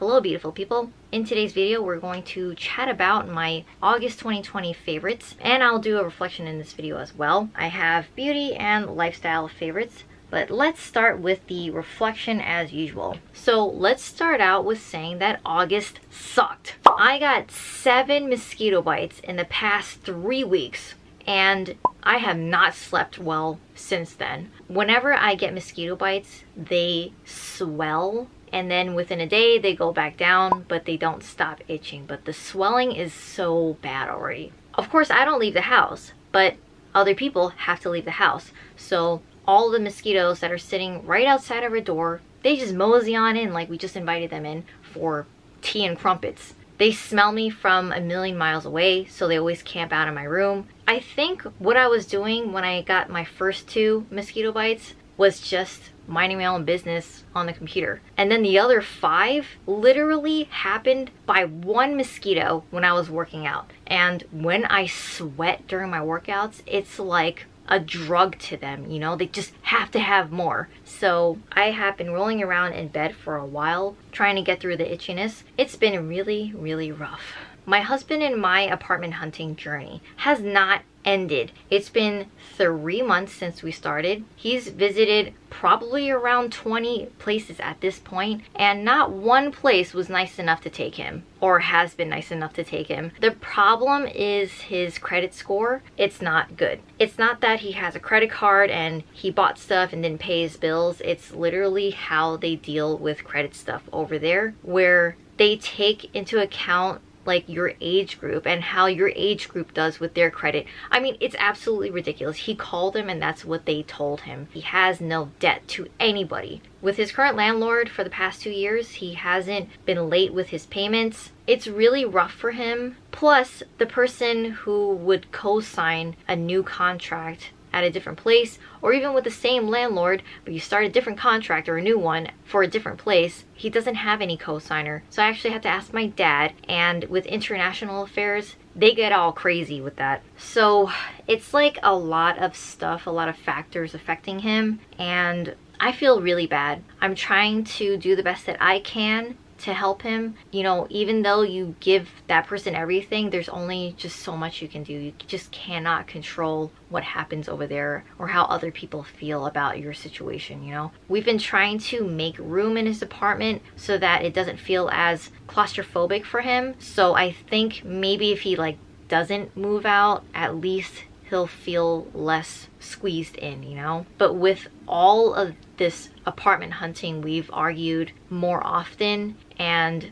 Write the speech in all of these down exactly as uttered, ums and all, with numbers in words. Hello beautiful people. In today's video we're going to chat about my August twenty twenty favorites, and I'll do a reflection in this video as well. I have beauty and lifestyle favorites, but let's start with the reflection as usual. So let's start out with saying that August sucked. I got seven mosquito bites in the past three weeks and I have not slept well since then. Whenever I get mosquito bites, they swell and then within a day they go back down, but they don't stop itching. But the swelling is so bad already. Of course, I don't leave the house, but other people have to leave the house. So all the mosquitoes that are sitting right outside our door, they just mosey on in like we just invited them in for tea and crumpets. They smell me from a million miles away, so they always camp out in my room. I think what I was doing when I got my first two mosquito bites was just minding my own business on the computer. And then the other five literally happened by one mosquito when I was working out. And when I sweat during my workouts, it's like a drug to them, you know, they just have to have more. So I have been rolling around in bed for a while trying to get through the itchiness. It's been really, really rough. My husband and my apartment hunting journey has not ended. It's been three months since we started. He's visited probably around twenty places at this point, and not one place was nice enough to take him or has been nice enough to take him. The problem is his credit score. It's not good. It's not that he has a credit card and he bought stuff and didn't pay his bills. It's literally how they deal with credit stuff over there, where they take into account like your age group and how your age group does with their credit. I mean, it's absolutely ridiculous. He called them and that's what they told him. He has no debt to anybody. With his current landlord for the past two years, he hasn't been late with his payments. It's really rough for him. Plus, the person who would co-sign a new contract at a different place, or even with the same landlord, but you start a different contract or a new one for a different place, he doesn't have any co-signer. So I actually had to ask my dad, and with international affairs, they get all crazy with that. So it's like a lot of stuff, a lot of factors affecting him, and I feel really bad. I'm trying to do the best that I can to help him. You know, even though you give that person everything, there's only just so much you can do. You just cannot control what happens over there or how other people feel about your situation, you know? We've been trying to make room in his apartment so that it doesn't feel as claustrophobic for him. So I think maybe if he like doesn't move out, at least he'll feel less squeezed in, you know? But with all of this apartment hunting, we've argued more often, and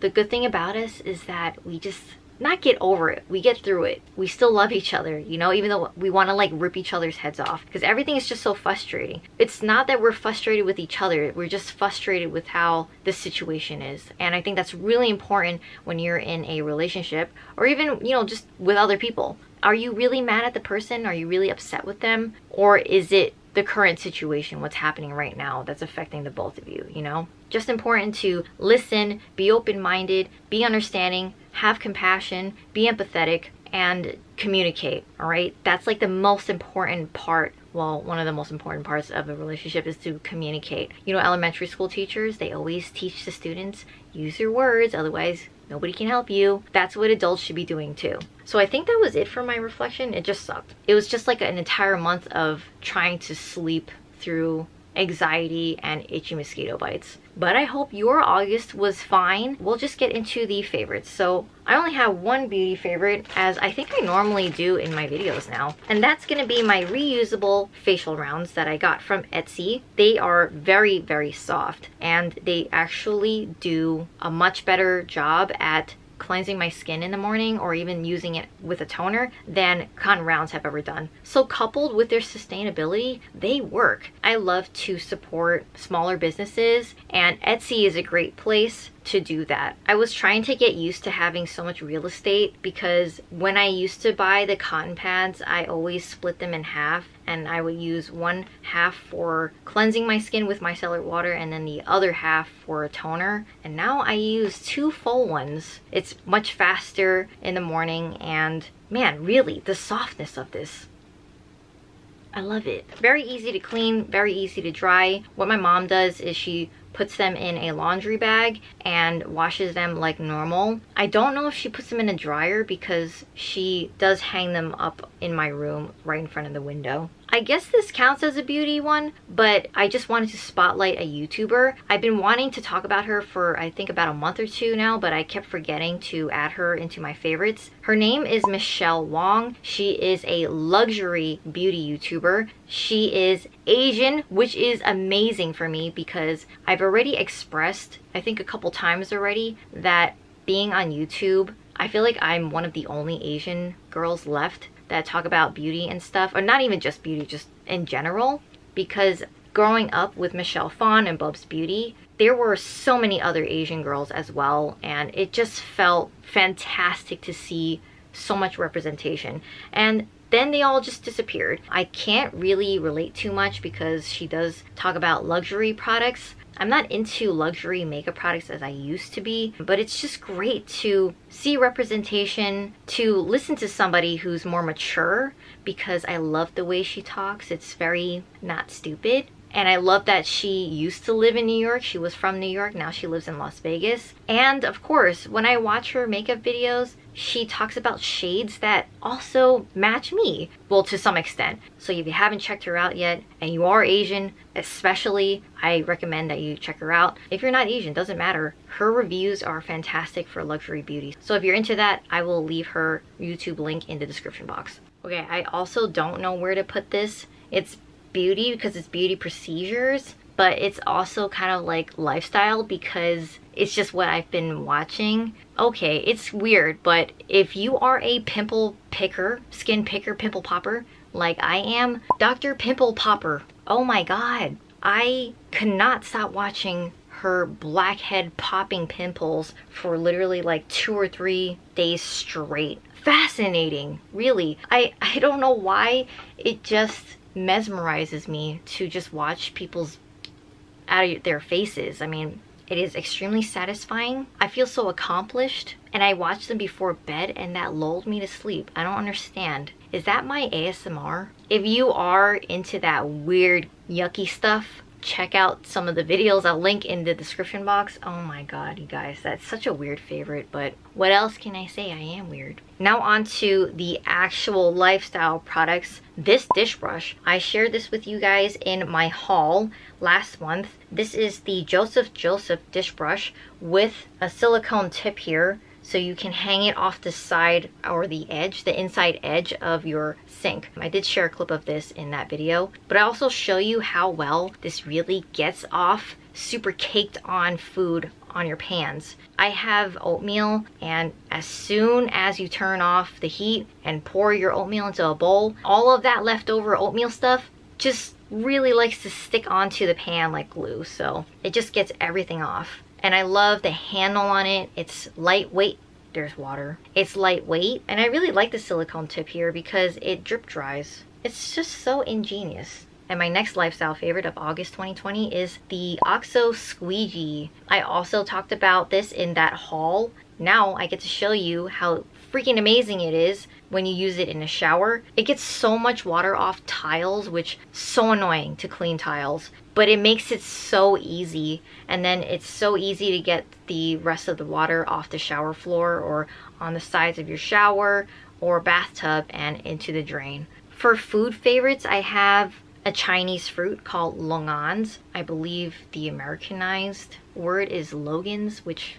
the good thing about us is that we just not get over it. We get through it. We still love each other, you know, even though we want to like rip each other's heads off because everything is just so frustrating. It's not that we're frustrated with each other. We're just frustrated with how the situation is. And I think that's really important when you're in a relationship or even, you know, just with other people. Are you really mad at the person? Are you really upset with them? Or is it the current situation, what's happening right now, that's affecting the both of you, you know? Just important to listen, be open-minded, be understanding, have compassion, be empathetic, and communicate, all right? That's like the most important part. Well, one of the most important parts of a relationship is to communicate. You know, elementary school teachers, they always teach the students, use your words, otherwise nobody can help you. That's what adults should be doing too. So I think that was it for my reflection. It just sucked. It was just like an entire month of trying to sleep through anxiety and itchy mosquito bites. But I hope your August was fine. We'll just get into the favorites. So I only have one beauty favorite, as I think I normally do in my videos now. And that's gonna be my reusable facial rounds that I got from Etsy. They are very, very soft, and they actually do a much better job at cleansing my skin in the morning or even using it with a toner than cotton rounds have ever done. So coupled with their sustainability, they work. I love to support smaller businesses, and Etsy is a great place to do that. I was trying to get used to having so much real estate, because when I used to buy the cotton pads, I always split them in half, and I would use one half for cleansing my skin with micellar water and then the other half for a toner. And now I use two full ones. It's much faster in the morning, and man, really, the softness of this, I love it. Very easy to clean, very easy to dry. What my mom does is she puts them in a laundry bag and washes them like normal. I don't know if she puts them in a dryer because she does hang them up in my room right in front of the window. I guess this counts as a beauty one, but I just wanted to spotlight a YouTuber. I've been wanting to talk about her for I think about a month or two now, but I kept forgetting to add her into my favorites. Her name is Michelle Wong. She is a luxury beauty YouTuber. She is Asian, which is amazing for me because I've already expressed, I think a couple times already, that being on YouTube, I feel like I'm one of the only Asian girls left that talk about beauty and stuff, or not even just beauty, just in general, because growing up with Michelle Phan and Bub's Beauty, there were so many other Asian girls as well, and it just felt fantastic to see so much representation. And then they all just disappeared. I can't really relate too much because she does talk about luxury products. I'm not into luxury makeup products as I used to be, but it's just great to see representation, to listen to somebody who's more mature, because I love the way she talks. It's very not stupid. And I love that she used to live in New York. She was from New York. Now she lives in Las Vegas. And of course, when I watch her makeup videos, she talks about shades that also match me, well, to some extent. So if you haven't checked her out yet, and you are Asian especially, I recommend that you check her out. If you're not Asian, doesn't matter. Her reviews are fantastic for luxury beauty. So if you're into that, I will leave her YouTube link in the description box. Okay, I also don't know where to put this. It's beauty because it's beauty procedures, but it's also kind of like lifestyle because it's just what I've been watching. Okay, it's weird, but if you are a pimple picker, skin picker, pimple popper, like I am, Doctor Pimple Popper, oh my god, I could not stop watching her blackhead popping pimples for literally like two or three days straight. Fascinating, really. I, I don't know why, it just mesmerizes me to just watch people's out of their faces. I mean, it is extremely satisfying. I feel so accomplished, and I watch them before bed, and that lulled me to sleep. I don't understand. Is that my A S M R? If you are into that weird, yucky stuff, check out some of the videos. I'll link in the description box. Oh my god, you guys, that's such a weird favorite, but what else can I say? I am weird. Now on to the actual lifestyle products. This dish brush, I shared this with you guys in my haul last month. This is the Joseph Joseph dish brush with a silicone tip here, so you can hang it off the side or the edge, the inside edge of your sink. I did share a clip of this in that video, but I also show you how well this really gets off super caked on food on your pans. I have oatmeal, and as soon as you turn off the heat and pour your oatmeal into a bowl, all of that leftover oatmeal stuff just really likes to stick onto the pan like glue, so it just gets everything off. And I love the handle on it. It's lightweight. There's water. It's lightweight. And I really like the silicone tip here because it drip dries. It's just so ingenious. And my next lifestyle favorite of August twenty twenty is the OXO Squeegee. I also talked about this in that haul. Now I get to show you how freaking amazing it is when you use it in a shower. It gets so much water off tiles, which is so annoying to clean tiles, but it makes it so easy. And then it's so easy to get the rest of the water off the shower floor or on the sides of your shower or bathtub and into the drain. For food favorites, I have a Chinese fruit called longans. I believe the Americanized word is Logans, which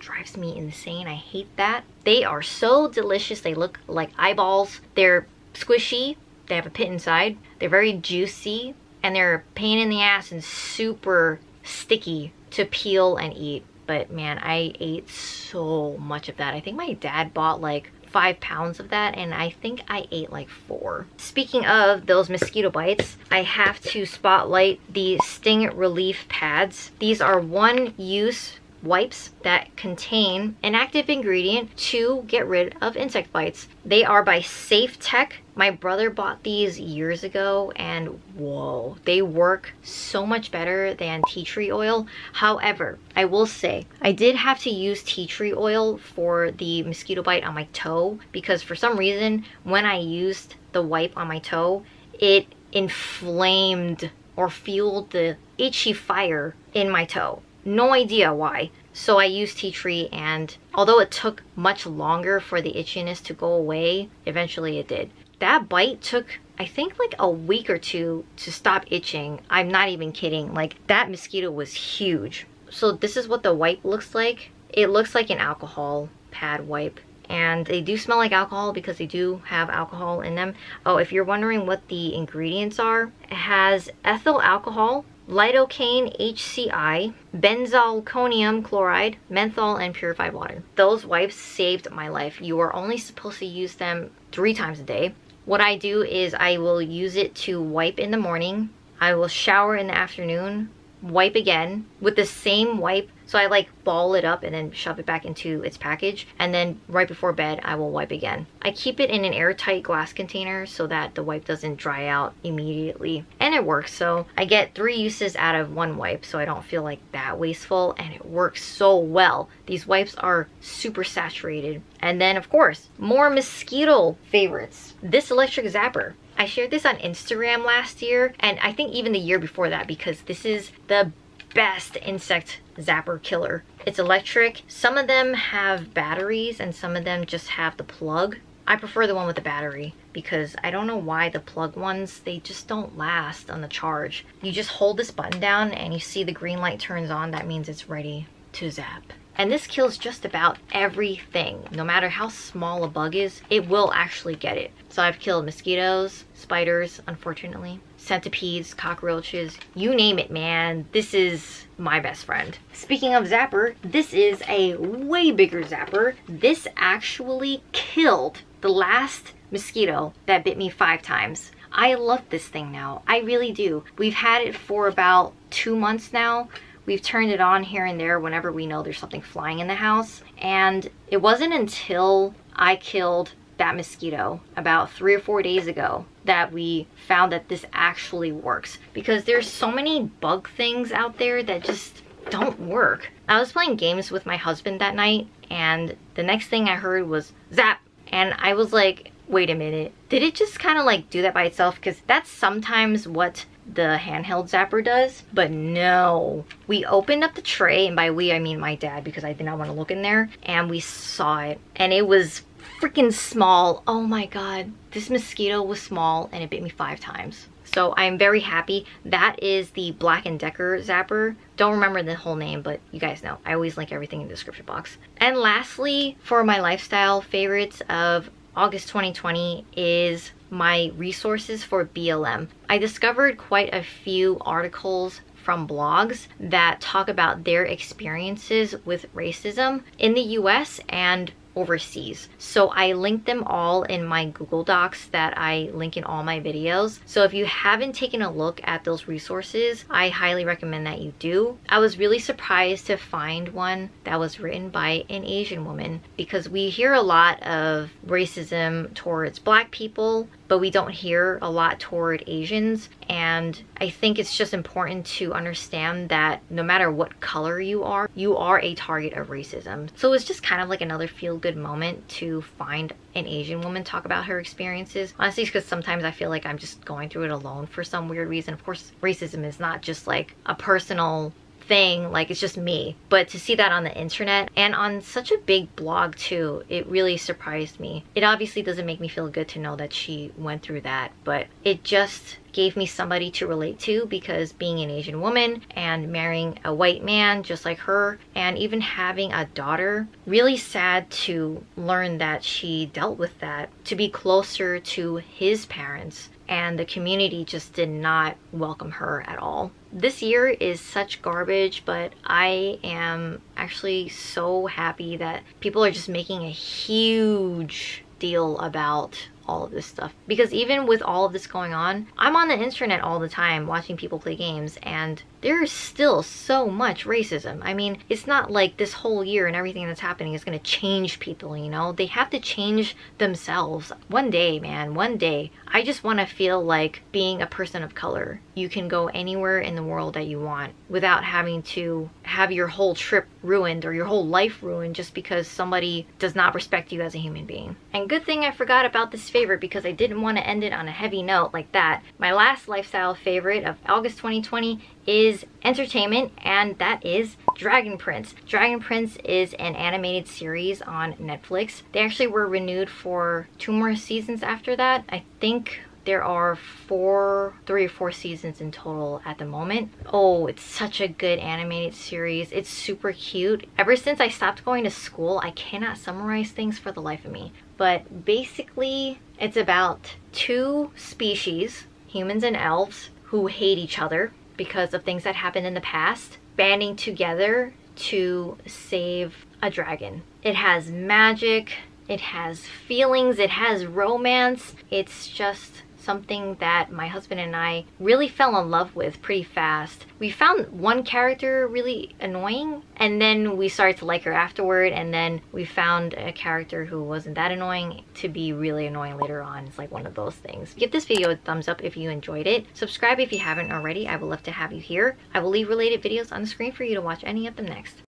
drives me insane. I hate that. They are so delicious. They look like eyeballs. They're squishy. They have a pit inside. They're very juicy, and they're a pain in the ass and super sticky to peel and eat. But man, I ate so much of that. I think my dad bought like five pounds of that, and I think I ate like four. Speaking of those mosquito bites, I have to spotlight the sting relief pads. These are one use wipes that contain an active ingredient to get rid of insect bites. They are by Safe Tech. My brother bought these years ago, and whoa, they work so much better than tea tree oil. However, I will say I did have to use tea tree oil for the mosquito bite on my toe, because for some reason when I used the wipe on my toe, it inflamed or fueled the itchy fire in my toe. No idea why. So I used tea tree, and although it took much longer for the itchiness to go away, eventually it did. That bite took, I think, like a week or two to stop itching. I'm not even kidding. Like, that mosquito was huge. So this is what the wipe looks like. It looks like an alcohol pad wipe, and they do smell like alcohol because they do have alcohol in them. Oh, if you're wondering what the ingredients are, it has ethyl alcohol, lidocaine, H C I, benzalkonium chloride, menthol, and purified water. Those wipes saved my life. You are only supposed to use them three times a day. What I do is I will use it to wipe in the morning. I will shower in the afternoon, wipe again with the same wipe. So I like ball it up and then shove it back into its package. And then right before bed, I will wipe again. I keep it in an airtight glass container so that the wipe doesn't dry out immediately. And it works. So I get three uses out of one wipe. So I don't feel like that wasteful, and it works so well. These wipes are super saturated. And then of course, more mosquito favorites. This electric zapper. I shared this on Instagram last year, and I think even the year before that, because this is the best insect zapper killer. It's electric. Some of them have batteries and some of them just have the plug. I prefer the one with the battery because I don't know why the plug ones, they just don't last on the charge. You just hold this button down and you see the green light turns on. That means it's ready to zap. And this kills just about everything. No matter how small a bug is, it will actually get it. So I've killed mosquitoes, spiders, unfortunately, centipedes, cockroaches, you name it, man. This is my best friend. Speaking of zapper, this is a way bigger zapper. This actually killed the last mosquito that bit me five times. I love this thing now. I really do. We've had it for about two months now. We've turned it on here and there whenever we know there's something flying in the house. And it wasn't until I killed that mosquito about three or four days ago that we found that this actually works. Because there's so many bug things out there that just don't work. I was playing games with my husband that night, and the next thing I heard was zap. And I was like, wait a minute, did it just kind of like do that by itself? Because that's sometimes what the handheld zapper does. But no, we opened up the tray, and by we I mean my dad, because I did not want to look in there, and we saw it, and it was freaking small. Oh my god, this mosquito was small, and it bit me five times. So I'm very happy. That is the Black and Decker zapper. Don't remember the whole name, but you guys know I always link everything in the description box. And lastly, for my lifestyle favorites of August twenty twenty is my resources for B L M. I discovered quite a few articles from blogs that talk about their experiences with racism in the U S and overseas. So I linked them all in my Google Docs that I link in all my videos. So if you haven't taken a look at those resources, I highly recommend that you do. I was really surprised to find one that was written by an Asian woman, because we hear a lot of racism towards Black people, but we don't hear a lot toward Asians. And I think it's just important to understand that no matter what color you are, you are a target of racism. So it's just kind of like another feel good moment to find an Asian woman talk about her experiences. Honestly, because sometimes I feel like I'm just going through it alone for some weird reason. Of course, racism is not just like a personal thing, like it's just me, but to see that on the internet and on such a big blog too, it really surprised me. It obviously doesn't make me feel good to know that she went through that, but it just gave me somebody to relate to, because being an Asian woman and marrying a white man just like her, and even having a daughter, really sad to learn that she dealt with that. To be closer to his parents, and the community just did not welcome her at all. This year is such garbage, but I am actually so happy that people are just making a huge deal about all of this stuff. Because even with all of this going on, I'm on the internet all the time watching people play games, and there is still so much racism. I mean, it's not like this whole year and everything that's happening is going to change people, you know? They have to change themselves. One day, man, one day. I just want to feel like being a person of color, you can go anywhere in the world that you want without having to have your whole trip ruined or your whole life ruined just because somebody does not respect you as a human being. And good thing I forgot about this favorite, because I didn't want to end it on a heavy note like that. My last lifestyle favorite of August twenty twenty is entertainment, and that is Dragon Prince. Dragon Prince is an animated series on Netflix. They actually were renewed for two more seasons after that. I think there are four, three or four seasons in total at the moment. Oh, it's such a good animated series. It's super cute. Ever since I stopped going to school, I cannot summarize things for the life of me. But basically, it's about two species, humans and elves, who hate each other because of things that happened in the past, banding together to save a dragon. It has magic, it has feelings, it has romance. It's just something that my husband and I really fell in love with pretty fast. We found one character really annoying, and then we started to like her afterward, and then we found a character who wasn't that annoying to be really annoying later on. It's like one of those things. Give this video a thumbs up if you enjoyed it. Subscribe if you haven't already. I would love to have you here. I will leave related videos on the screen for you to watch any of them next.